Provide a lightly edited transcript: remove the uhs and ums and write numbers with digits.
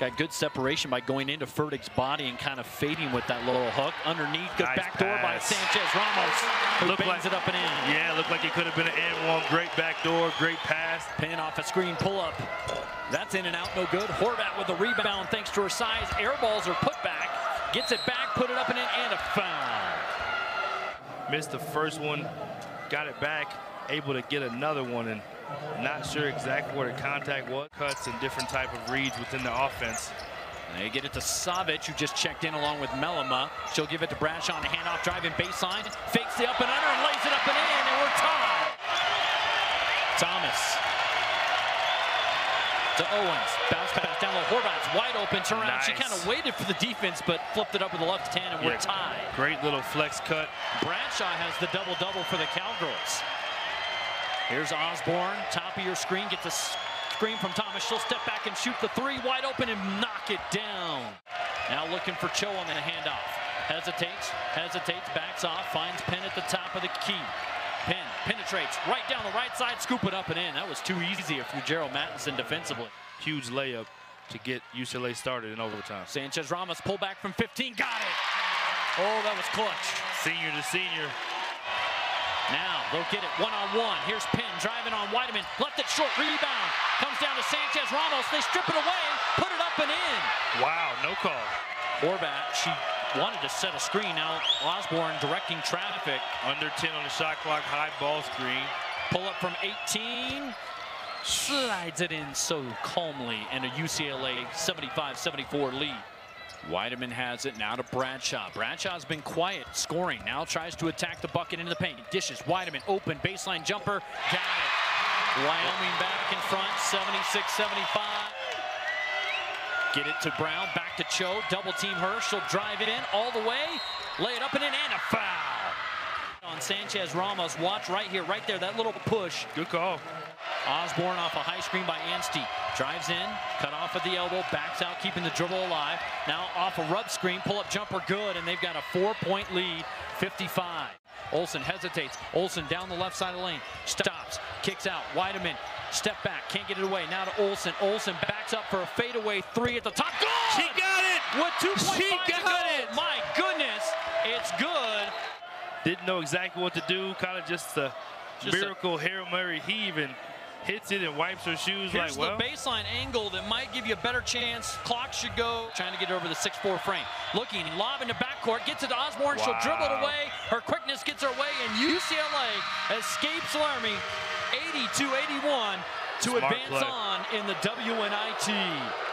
Got good separation by going into Furtick's body and kind of fading with that little hook. Underneath, good nice backdoor by Sanchez-Ramos. Looked like it up and in. Yeah, looked like it could have been an and one. Great backdoor, great pass. Penn off a screen pull-up. That's in and out, no good. Horvath with a rebound thanks to her size. Air balls are put back. Gets it back, put it up and in, and a foul. Missed the first one, got it back, able to get another one, and not sure exactly where the contact was. Cuts and different type of reads within the offense. They get it to Savic, who just checked in along with Melema. She'll give it to Bradshaw on the handoff, driving baseline, fakes the up and under, and lays it up and in, and we're tied. Thomas to Owens, bounce pass down low. Horvath's wide open, turn around. Nice. She kind of waited for the defense, but flipped it up with the left hand, and we're tied. Great little flex cut. Bradshaw has the double-double for the Cowgirls. Here's Osborne, top of your screen, gets a screen from Thomas. She'll step back and shoot the three, wide open, and knock it down. Now looking for Cho on the handoff. Hesitates, backs off, finds Penn at the top of the key. Penn penetrates right down the right side, scoop it up and in. That was too easy for Gerald Mattinson defensively. Huge layup to get UCLA started in overtime. Sanchez-Ramos pull back from 15, got it. Oh, that was clutch. Senior to senior. Now, they'll get it one-on-one. Here's Penn driving on Wideman. Left it short, rebound. Comes down to Sanchez-Ramos. They strip it away, put it up and in. Wow, no call. Orbach, she wanted to set a screen. Now, Osborne directing traffic. Under 10 on the shot clock, high ball screen. Pull up from 18. Slides it in so calmly, and a UCLA 75-74 lead. Wideman has it now to Bradshaw. Bradshaw's been quiet scoring. Now tries to attack the bucket into the paint. Dishes. Wideman open. Baseline jumper. Got it. Wyoming back in front. 76-75. Get it to Brown. Back to Cho. Double team her. She'll drive it in all the way. Lay it up and in. And a foul. On Sanchez-Ramos. Watch right here. Right there. That little push. Good call. Osborne off a high screen by Anstey. Drives in, cut off at the elbow, backs out, keeping the dribble alive. Now off a rub screen, pull-up jumper good, and they've got a four-point lead, 55. Olsen hesitates. Olsen down the left side of the lane. Stops, kicks out. Wideman, step back, can't get it away. Now to Olsen. Olsen backs up for a fadeaway three at the top. Good! She got it! With 2.5 to go. My goodness, it's good. Didn't know exactly what to do, kind of just the miracle Hail Mary heave, and hits it and wipes her shoes. Here's like, well, the baseline angle that might give you a better chance. Clock should go. Trying to get over the 6-4 frame. Looking, lob into backcourt. Gets it to Osborne. Wow. She'll dribble it away. Her quickness gets her away, and UCLA escapes Laramie 82-81 to advance on in the WNIT.